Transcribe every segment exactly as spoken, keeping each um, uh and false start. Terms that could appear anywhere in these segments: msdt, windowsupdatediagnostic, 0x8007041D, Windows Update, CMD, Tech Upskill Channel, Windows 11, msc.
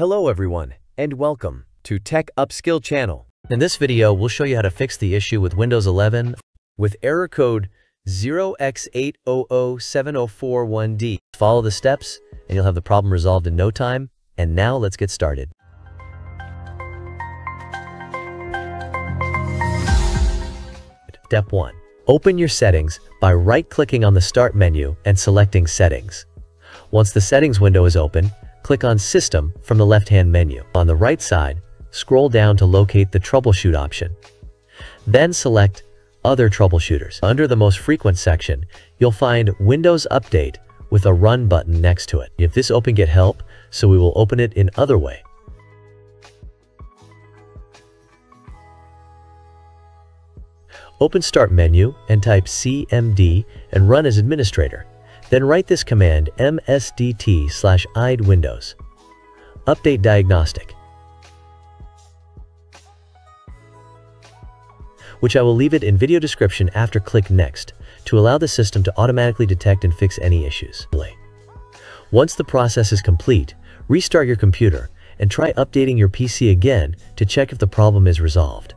Hello everyone, and welcome to Tech Upskill Channel. In this video, we'll show you how to fix the issue with Windows eleven with error code zero x eight hundred seven zero four one d. Follow the steps, and you'll have the problem resolved in no time. And now, let's get started. Step one. Open your settings by right-clicking on the Start menu and selecting Settings. Once the Settings window is open, click on System from the left-hand menu. On the right side, scroll down to locate the Troubleshoot option. Then select Other Troubleshooters. Under the Most Frequent section, you'll find Windows Update with a Run button next to it. If this open, get help, so we will open it in other way. Open Start menu and type C M D and run as administrator. Then write this command msdt slash id windows. Update diagnostic, which I will leave it in video description after click Next, to allow the system to automatically detect and fix any issues. Once the process is complete, restart your computer and try updating your P C again to check if the problem is resolved.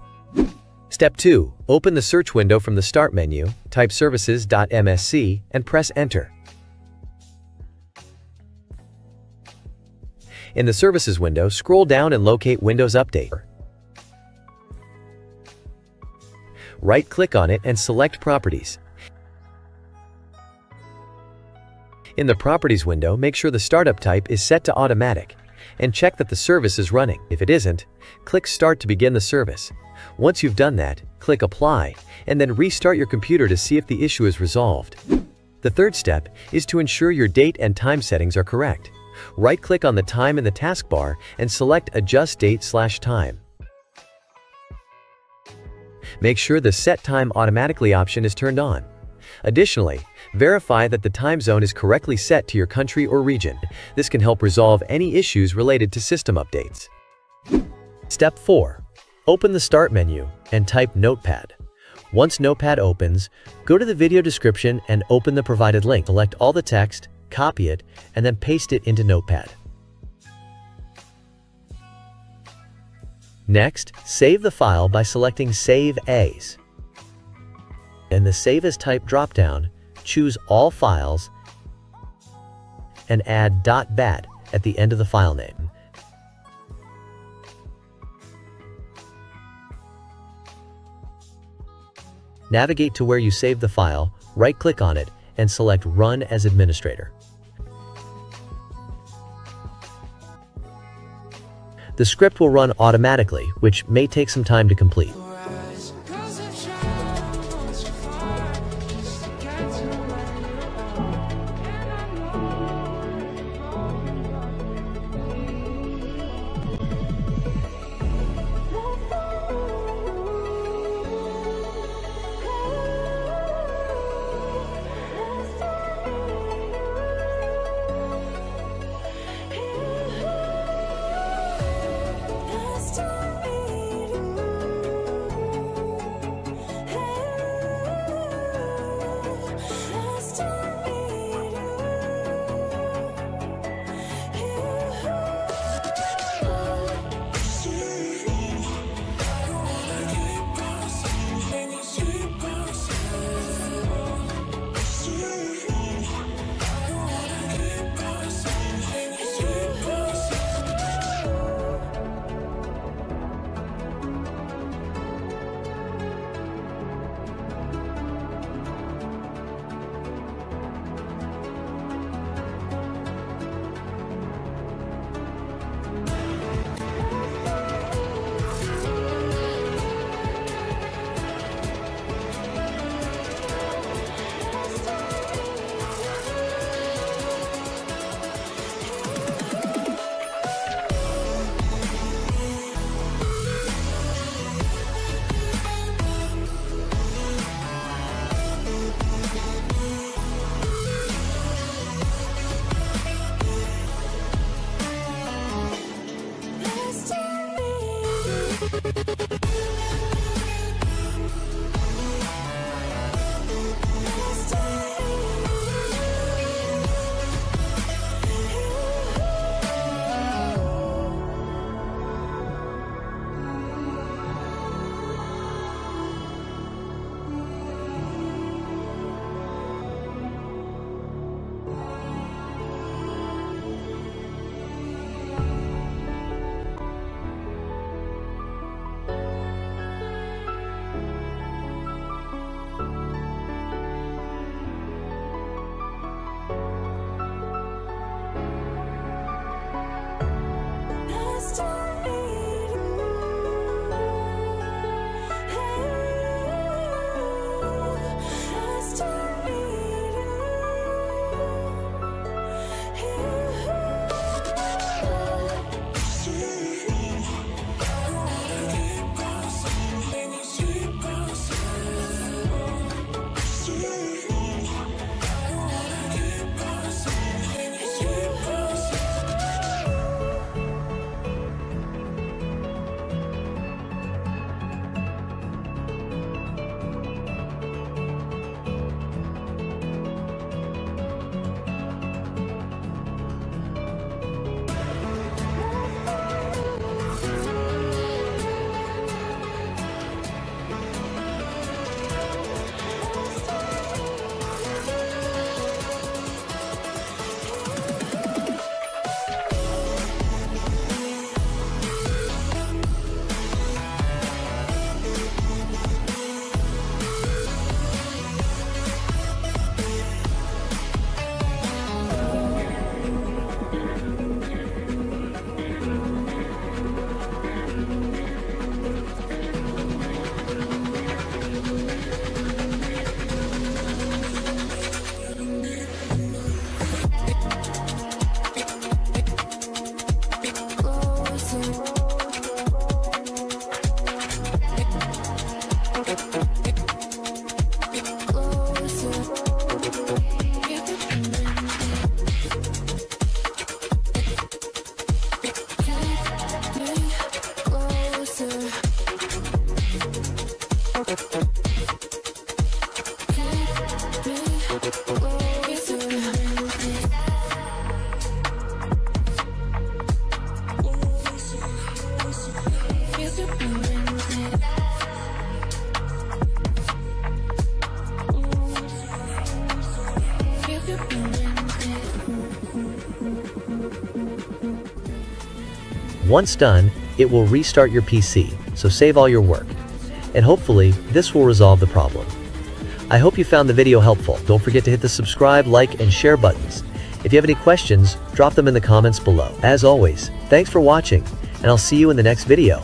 Step two. Open the search window from the Start menu, type services dot M S C, and press Enter. In the Services window, scroll down and locate Windows Update. Right-click on it and select Properties. In the Properties window, make sure the startup type is set to Automatic, and check that the service is running. If it isn't, click Start to begin the service. Once you've done that, click Apply, and then restart your computer to see if the issue is resolved. The third step is to ensure your date and time settings are correct. Right-click on the time in the taskbar and select Adjust Date slash Time. Make sure the Set Time Automatically option is turned on. Additionally, verify that the time zone is correctly set to your country or region. This can help resolve any issues related to system updates. Step four. Open the Start menu and type Notepad. Once Notepad opens, go to the video description and open the provided link. Select all the text, copy it, and then paste it into Notepad. Next, save the file by selecting Save As. In the Save As type dropdown, choose All Files and add .bat at the end of the file name. Navigate to where you saved the file, right-click on it, and select Run as Administrator. The script will run automatically, which may take some time to complete. Once done, it will restart your P C, so save all your work. And hopefully, this will resolve the problem. I hope you found the video helpful. Don't forget to hit the subscribe, like, and share buttons. If you have any questions, drop them in the comments below. As always, thanks for watching, and I'll see you in the next video.